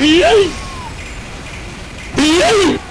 Yay! Yay!